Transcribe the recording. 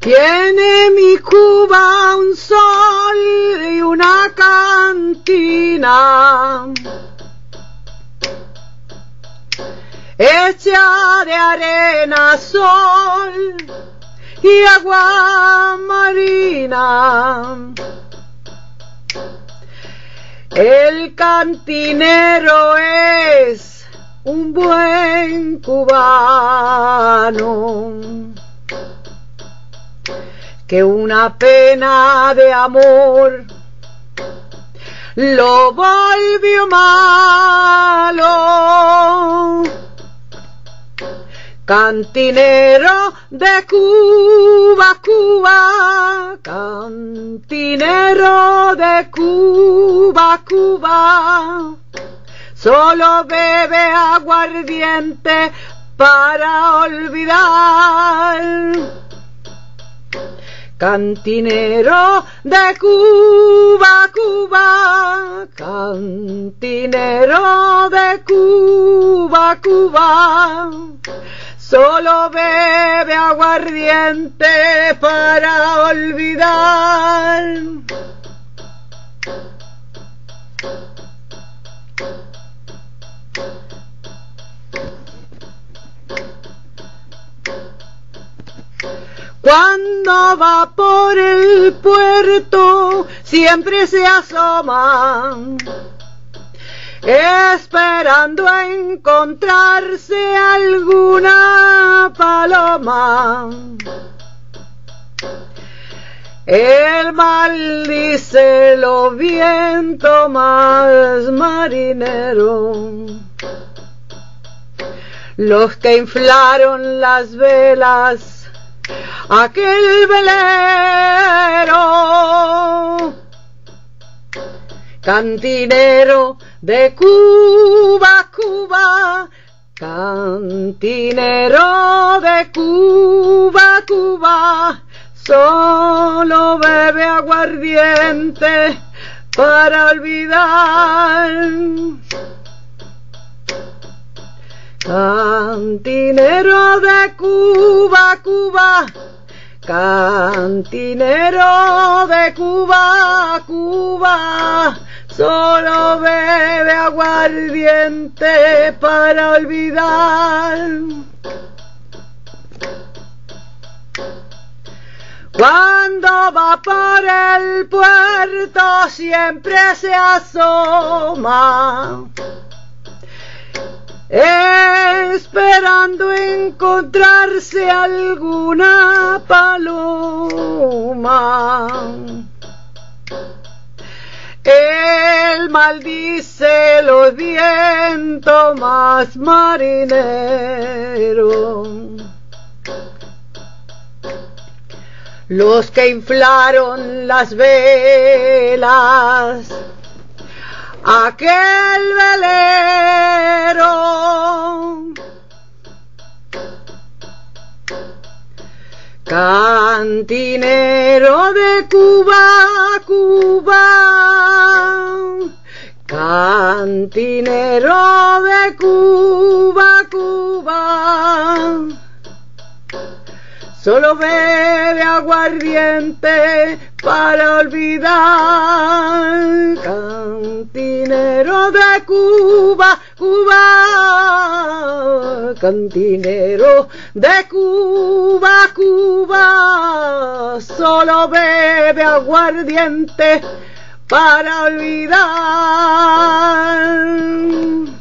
Tiene mi Cuba un sol y una cantina hecha de arena, sol y agua marina. El cantinero es un buen cubano que una pena de amor lo volvió malo. Cantinero de Cuba, Cuba, cantinero de Cuba, Cuba, solo bebe aguardiente para olvidar. Cantinero de Cuba, Cuba, cantinero de Cuba, Cuba, solo bebe aguardiente para olvidar. Cuando va por el puerto siempre se asoma, esperando encontrarse alguna paloma. Él maldice los vientos más marineros, los que inflaron las velas aquel velero. Cantinero de Cuba, Cuba, cantinero de Cuba, Cuba, solo bebe aguardiente para olvidar. Cantinero de Cuba, Cuba, cantinero de Cuba, Cuba, solo bebe aguardiente para olvidar. Cuando va por el puerto siempre se asoma, esperando encontrarse alguna paloma. Él maldice los vientos más marineros, los que inflaron las velas aquel velero. Cantinero de Cuba, Cuba, cantinero de Cuba, Cuba, solo bebe aguardiente para olvidar. Cantinero de Cuba, Cuba, cantinero de Cuba, Cuba, solo bebe aguardiente para olvidar.